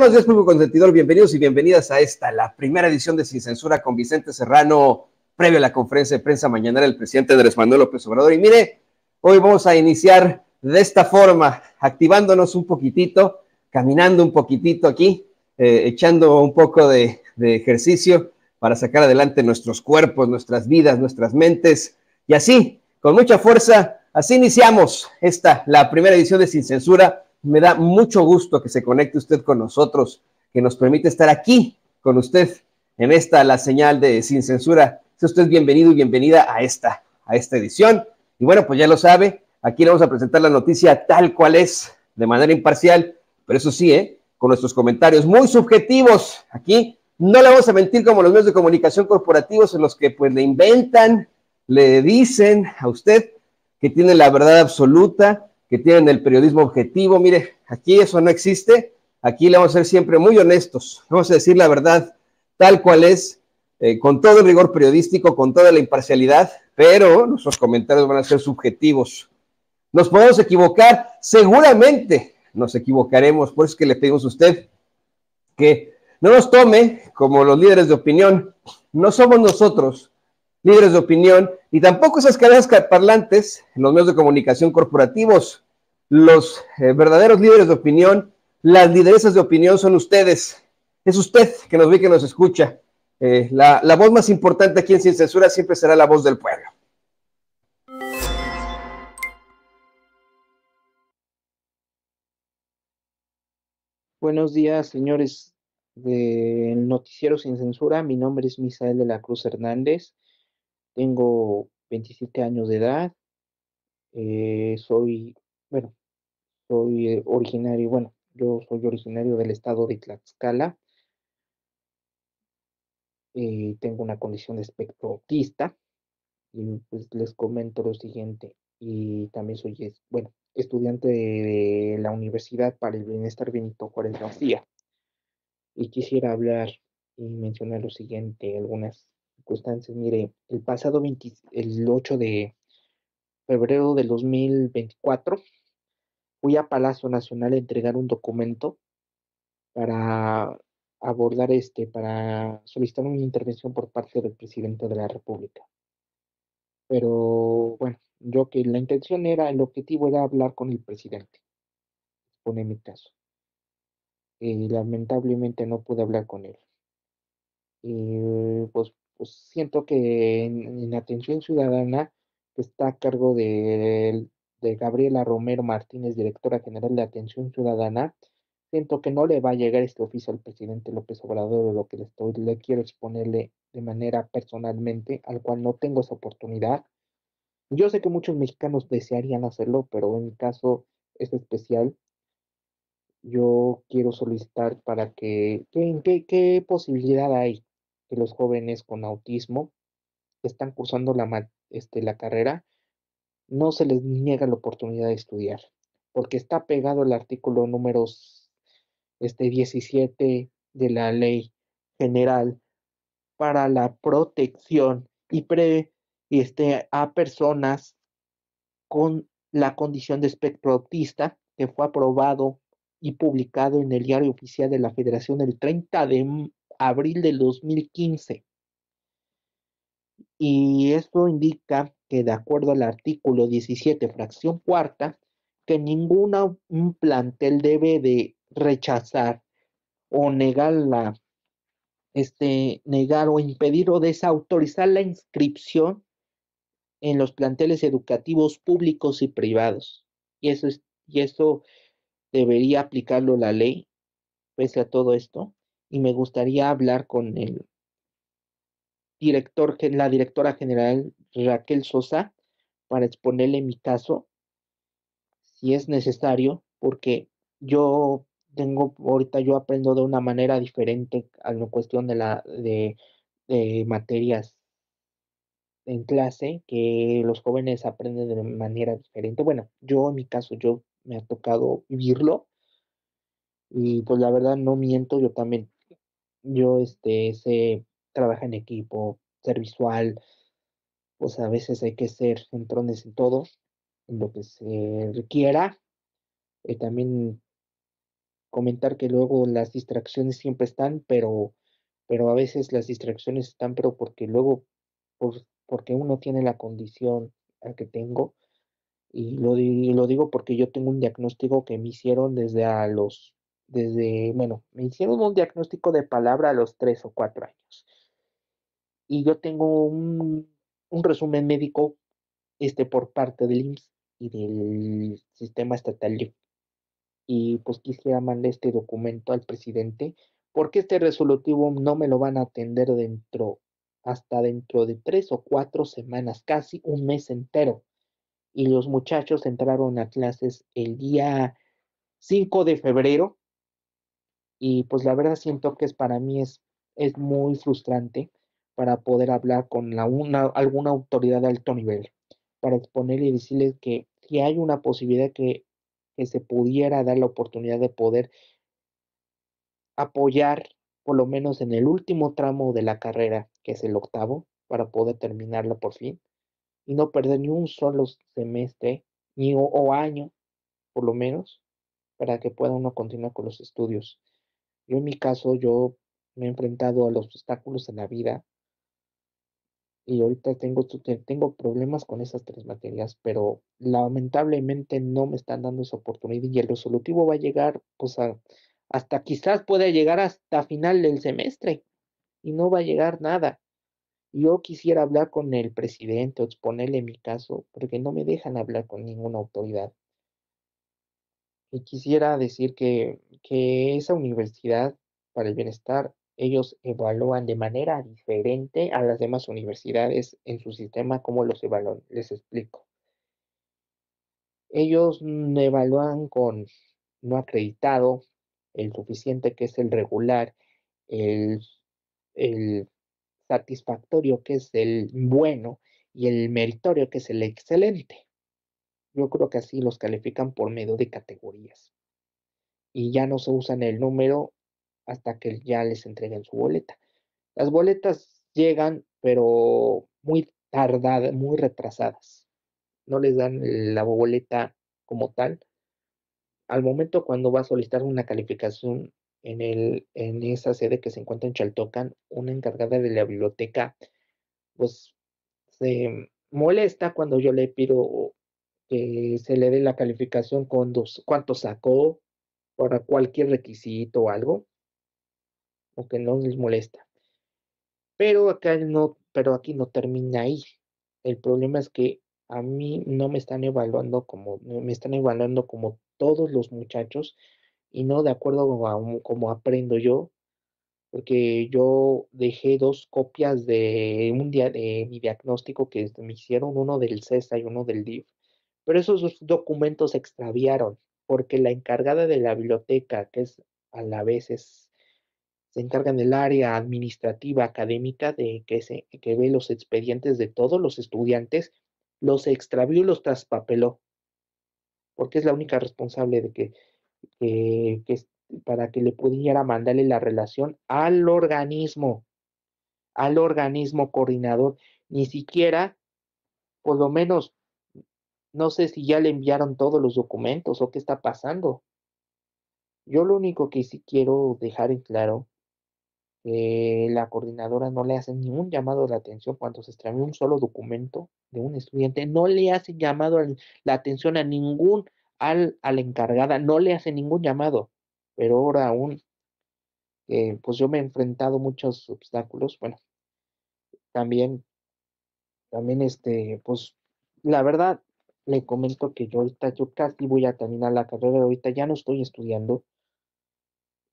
Buenos días, público consentidor. Bienvenidos y bienvenidas a esta, la primera edición de Sin Censura con Vicente Serrano, previo a la conferencia de prensa mañanera del presidente Andrés Manuel López Obrador. Y mire, hoy vamos a iniciar de esta forma, activándonos un poquitito, caminando un poquitito aquí, echando un poco de ejercicio para sacar adelante nuestros cuerpos, nuestras vidas, nuestras mentes. Y así, con mucha fuerza, así iniciamos esta, la primera edición de Sin Censura. Me da mucho gusto que se conecte usted con nosotros, que nos permite estar aquí con usted en esta, la señal de Sin Censura. Sea usted bienvenido y bienvenida a esta edición. Y bueno, pues ya lo sabe, aquí le vamos a presentar la noticia tal cual es, de manera imparcial, pero eso sí, con nuestros comentarios muy subjetivos. Aquí no le vamos a mentir como los medios de comunicación corporativos en los que pues le inventan, le dicen a usted que tiene la verdad absoluta, que tienen el periodismo objetivo. Mire, aquí eso no existe, aquí le vamos a ser siempre muy honestos, vamos a decir la verdad tal cual es, con todo el rigor periodístico, con toda la imparcialidad, pero nuestros comentarios van a ser subjetivos. Nos podemos equivocar, seguramente nos equivocaremos, por eso es que le pedimos a usted que no nos tome como los líderes de opinión. No somos nosotros líderes de opinión, y tampoco esas cadenas parlantes en los medios de comunicación corporativos. Los verdaderos líderes de opinión, las lideresas de opinión son ustedes. Es usted que nos ve y que nos escucha. La voz más importante aquí en Sin Censura siempre será la voz del pueblo. Buenos días, señores del Noticiero Sin Censura. Mi nombre es Misael de la Cruz Hernández. Tengo 27 años de edad, yo soy originario del estado de Tlaxcala, tengo una condición de espectro autista, y pues les comento lo siguiente, y también soy, estudiante de la Universidad para el Bienestar Benito Juárez, y quisiera hablar y mencionar lo siguiente, algunas circunstancias. Mire, el pasado el 8 de febrero del 2024 fui a Palacio Nacional a entregar un documento para abordar para solicitar una intervención por parte del presidente de la República. Pero bueno, yo que la intención era, el objetivo era hablar con el presidente, pone mi caso. Lamentablemente no pude hablar con él. Y pues siento que en Atención Ciudadana, que está a cargo de Gabriela Romero Martínez, directora general de Atención Ciudadana, siento que no le va a llegar este oficio al presidente López Obrador, lo que le quiero exponerle de manera personalmente, al cual no tengo esa oportunidad. Yo sé que muchos mexicanos desearían hacerlo, pero en mi caso es especial. Yo quiero solicitar para ¿qué posibilidad hay? Que los jóvenes con autismo que están cursando la carrera, no se les niega la oportunidad de estudiar, porque está pegado el artículo número 17 de la Ley General para la Protección a Personas con la Condición de Espectro Autista, que fue aprobado y publicado en el Diario Oficial de la Federación el 30 de abril del 2015, y esto indica que de acuerdo al artículo 17 fracción cuarta, que ningún plantel debe de rechazar o negar o impedir o desautorizar la inscripción en los planteles educativos públicos y privados, y eso debería aplicarlo la ley pese a todo esto. Y me gustaría hablar con la directora general Raquel Sosa para exponerle mi caso, si es necesario, porque ahorita yo aprendo de una manera diferente a la cuestión de materias en clase, que los jóvenes aprenden de manera diferente. Bueno, yo en mi caso, yo me ha tocado vivirlo, y pues la verdad no miento, yo también. Yo se trabaja en equipo, ser visual, pues a veces hay que ser centrones en todo, en lo que se requiera. También comentar que luego las distracciones siempre están, pero a veces las distracciones están, pero porque luego, porque uno tiene la condición a que tengo, y lo digo porque yo tengo un diagnóstico que me hicieron me hicieron un diagnóstico de palabra a los 3 o 4 años. Y yo tengo un resumen médico por parte del IMSS y del sistema estatal. Y pues quisiera mandar este documento al presidente, porque este resolutivo no me lo van a atender hasta dentro de 3 o 4 semanas, casi un mes entero. Y los muchachos entraron a clases el día 5 de febrero. Y pues la verdad siento que para mí es muy frustrante, para poder hablar con alguna autoridad de alto nivel, para exponerle y decirles que si hay una posibilidad que se pudiera dar la oportunidad de poder apoyar, por lo menos en el último tramo de la carrera, que es el 8º, para poder terminarla por fin, y no perder ni un solo semestre, o año, por lo menos, para que pueda uno continuar con los estudios. Yo en mi caso, me he enfrentado a los obstáculos en la vida, y ahorita tengo problemas con esas 3 materias, pero lamentablemente no me están dando esa oportunidad, y el resolutivo va a llegar, pues, hasta quizás pueda llegar hasta final del semestre, y no va a llegar nada. Yo quisiera hablar con el presidente, o exponerle mi caso, porque no me dejan hablar con ninguna autoridad. Y quisiera decir que esa Universidad para el Bienestar, ellos evalúan de manera diferente a las demás universidades en su sistema, como los evalúan. Les explico. Ellos evalúan con no acreditado, el suficiente, que es el regular, el satisfactorio, que es el bueno, y el meritorio, que es el excelente. Yo creo que así los califican por medio de categorías. Y ya no se usan el número hasta que ya les entreguen su boleta. Las boletas llegan, pero muy tardadas, muy retrasadas. No les dan la boleta como tal. Al momento cuando va a solicitar una calificación en esa sede que se encuentra en Chaltocán, una encargada de la biblioteca, pues se molesta cuando yo le pido que se le dé la calificación con cuánto sacó, para cualquier requisito o algo, que no les molesta. Pero aquí no termina ahí. El problema es que a mí me están evaluando como todos los muchachos, y no de acuerdo a como aprendo yo, porque yo dejé 2 copias de un día de mi diagnóstico que me hicieron, uno del CESA y uno del DIF, pero esos 2 documentos se extraviaron, porque la encargada de la biblioteca, que es a la vez se encargan del área administrativa académica que ve los expedientes de todos los estudiantes, los extravió y los traspapeló, porque es la única responsable de que para que le pudiera mandarle la relación al organismo coordinador. Ni siquiera, por lo menos, no sé si ya le enviaron todos los documentos o qué está pasando. Yo lo único que sí quiero dejar en claro, que la coordinadora no le hace ningún llamado de la atención cuando se extravió un solo documento de un estudiante, no le hace llamado la atención a a la encargada, no le hace ningún llamado. Pero ahora aún, pues yo me he enfrentado a muchos obstáculos. Bueno, también pues la verdad, le comento que yo casi voy a terminar la carrera, ahorita ya no estoy estudiando,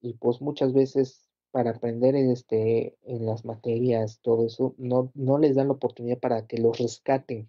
y pues muchas veces, para aprender en las materias, todo eso, no les dan la oportunidad para que los rescaten.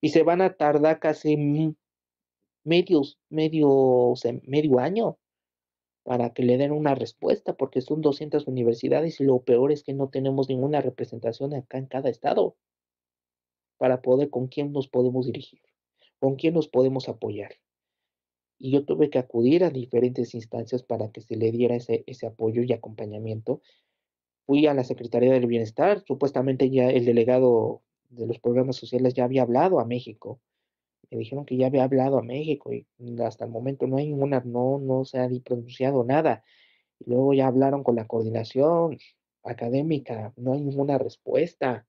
Y se van a tardar casi medio año para que le den una respuesta, porque son 200 universidades, y lo peor es que no tenemos ninguna representación acá en cada estado, para poder con quién nos podemos dirigir, con quién nos podemos apoyar. Y yo tuve que acudir a diferentes instancias para que se le diera ese apoyo y acompañamiento. Fui a la Secretaría del Bienestar, supuestamente ya el delegado de los programas sociales ya había hablado a México. me dijeron que ya había hablado a México y hasta el momento no hay ninguna, no se ha pronunciado nada. Y luego ya hablaron con la coordinación académica, no hay ninguna respuesta.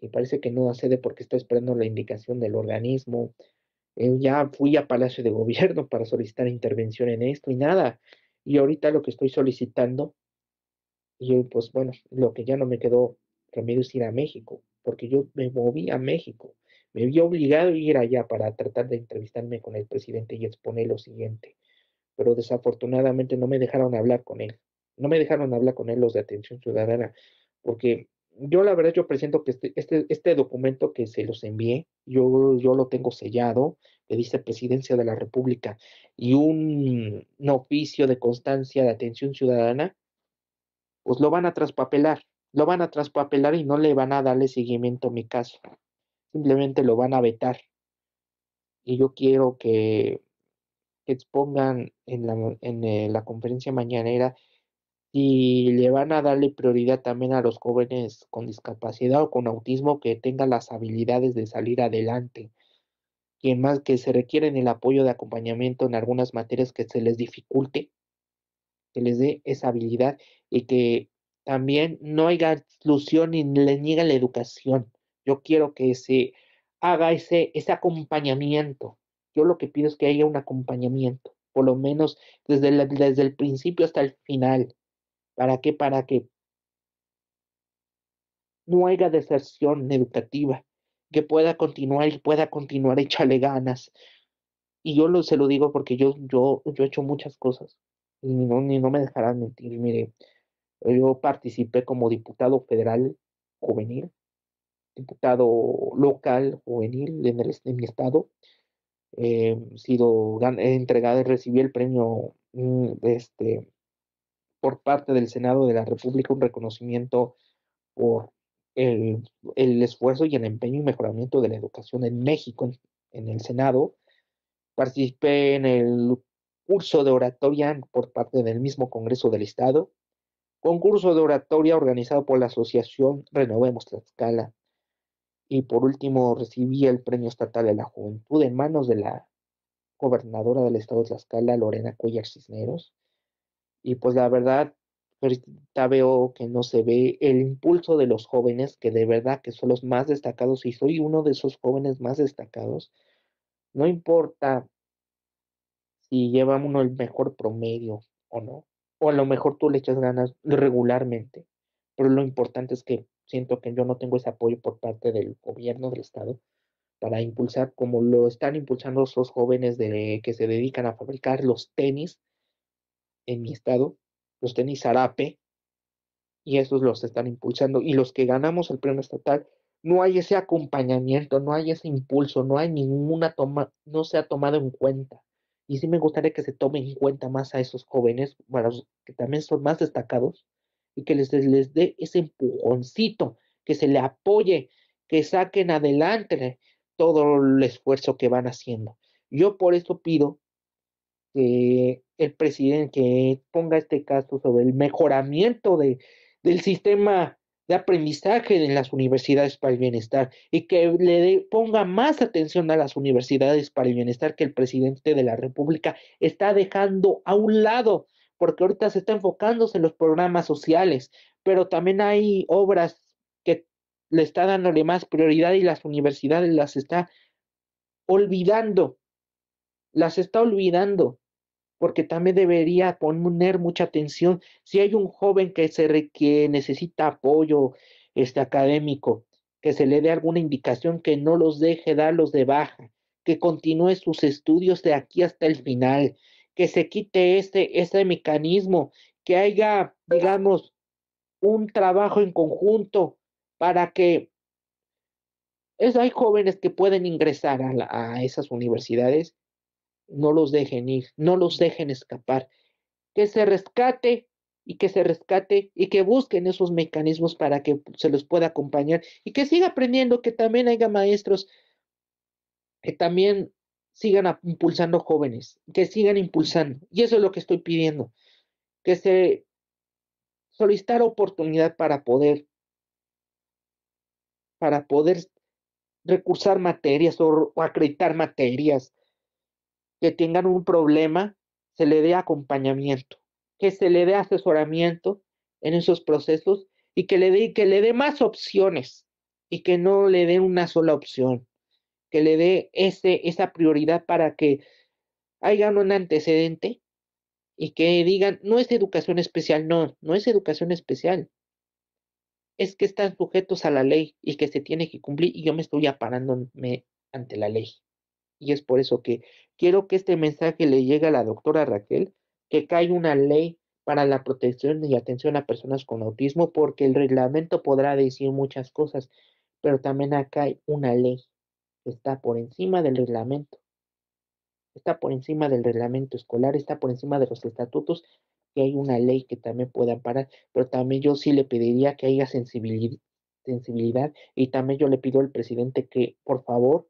Y parece que no accede porque está esperando la indicación del organismo. Ya fui a Palacio de Gobierno para solicitar intervención en esto y nada. Y ahorita lo que estoy solicitando, y pues bueno, lo que ya no me quedó remedio es ir a México, porque yo me moví a México. Me vi obligado a ir allá para tratar de entrevistarme con el presidente y exponer lo siguiente. Pero desafortunadamente no me dejaron hablar con él. No me dejaron hablar con él los de Atención Ciudadana, porque... Yo la verdad, yo presento que este documento que se los envié, yo lo tengo sellado, que dice Presidencia de la República, y un oficio de constancia de Atención Ciudadana, pues lo van a traspapelar y no le van a darle seguimiento a mi caso. Simplemente lo van a vetar. Y yo quiero que expongan en la conferencia mañanera y le van a darle prioridad también a los jóvenes con discapacidad o con autismo que tengan las habilidades de salir adelante, y más que se requieren el apoyo de acompañamiento en algunas materias que se les dificulte, que les dé esa habilidad y que también no haya exclusión ni le niegue la educación. Yo quiero que se haga ese acompañamiento. Yo lo que pido es que haya un acompañamiento, por lo menos desde el principio hasta el final. ¿Para qué? Para que no haya deserción educativa, que pueda continuar y échale ganas. Y yo se lo digo porque yo he hecho muchas cosas y no me dejarán mentir. Mire, yo participé como diputado federal juvenil, diputado local juvenil en mi estado. Recibí el premio por parte del Senado de la República, un reconocimiento por el esfuerzo y el empeño y mejoramiento de la educación en México, en el Senado. Participé en el curso de oratoria por parte del mismo Congreso del Estado, concurso de oratoria organizado por la Asociación Renovemos Tlaxcala, y por último recibí el Premio Estatal de la Juventud en manos de la gobernadora del Estado de Tlaxcala, Lorena Cuellar Cisneros. Y pues la verdad, ahorita veo que no se ve el impulso de los jóvenes, que de verdad que son los más destacados, y soy uno de esos jóvenes más destacados. No importa si lleva uno el mejor promedio o no, o a lo mejor tú le echas ganas regularmente, pero lo importante es que siento que yo no tengo ese apoyo por parte del gobierno del Estado para impulsar como lo están impulsando esos jóvenes que se dedican a fabricar los tenis. En mi estado, los tenis Izarape, y esos los están impulsando, y los que ganamos el premio estatal, no hay ese acompañamiento, no hay ese impulso, no hay ninguna toma, no se ha tomado en cuenta, y sí me gustaría que se tome en cuenta más a esos jóvenes, para los que también son más destacados, y que les dé ese empujoncito, que se le apoye, que saquen adelante todo el esfuerzo que van haciendo. Yo por eso pido que el presidente ponga este caso sobre el mejoramiento del sistema de aprendizaje en las universidades para el bienestar, y que ponga más atención a las universidades para el bienestar que el presidente de la República está dejando a un lado, porque ahorita se está enfocándose en los programas sociales, pero también hay obras que le está dándole más prioridad y las universidades las está olvidando. Porque también debería poner mucha atención. Si hay un joven que necesita apoyo académico, que se le dé alguna indicación, que no los deje darlos de baja, que continúe sus estudios de aquí hasta el final, que se quite ese mecanismo, que haya, digamos, un trabajo en conjunto para que hay jóvenes que pueden ingresar a esas universidades. No los dejen ir, no los dejen escapar, que se rescate y que busquen esos mecanismos para que se los pueda acompañar y que siga aprendiendo, que también haya maestros que también sigan impulsando jóvenes, que sigan impulsando, y eso es lo que estoy pidiendo, que se solicitar oportunidad para poder recursar materias o acreditar materias, que tengan un problema, se le dé acompañamiento, que se le dé asesoramiento en esos procesos y que le dé más opciones y que no le dé una sola opción, que le dé esa prioridad para que haya un antecedente y que digan, no es educación especial, no es educación especial. Es que están sujetos a la ley y que se tiene que cumplir y yo me estoy aparándome ante la ley. Y es por eso que quiero que este mensaje le llegue a la doctora Raquel, que cae una ley para la protección y atención a personas con autismo, porque el reglamento podrá decir muchas cosas, pero también acá hay una ley que está por encima del reglamento. Está por encima del reglamento escolar, está por encima de los estatutos, que hay una ley que también pueda amparar, pero también yo sí le pediría que haya sensibilidad y también yo le pido al presidente que, por favor,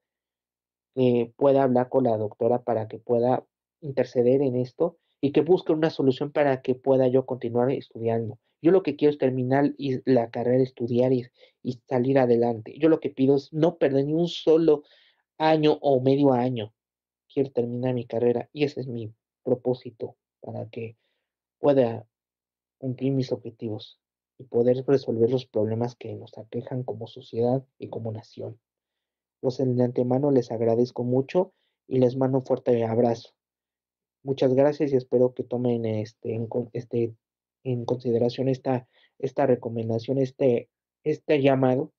pueda hablar con la doctora para que pueda interceder en esto y que busque una solución para que pueda yo continuar estudiando. Yo lo que quiero es terminar la carrera, estudiar y salir adelante. Yo lo que pido es no perder ni un solo año o medio año. Quiero terminar mi carrera y ese es mi propósito para que pueda cumplir mis objetivos y poder resolver los problemas que nos aquejan como sociedad y como nación. Pues de antemano les agradezco mucho y les mando un fuerte abrazo. Muchas gracias y espero que tomen en consideración esta recomendación, este llamado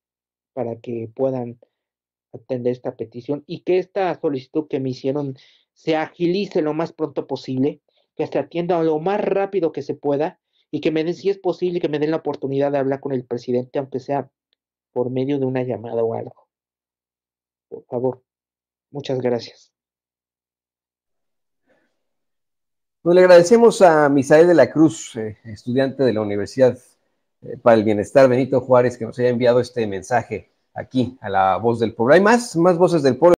para que puedan atender esta petición y que esta solicitud que me hicieron se agilice lo más pronto posible, que se atienda lo más rápido que se pueda y que me den, si es posible, que me den la oportunidad de hablar con el presidente, aunque sea por medio de una llamada o algo. Por favor, muchas gracias. Bueno, le agradecemos a Misael de la Cruz, estudiante de la Universidad para el Bienestar Benito Juárez, que nos haya enviado este mensaje aquí a La Voz del Pueblo. Hay más voces del pueblo.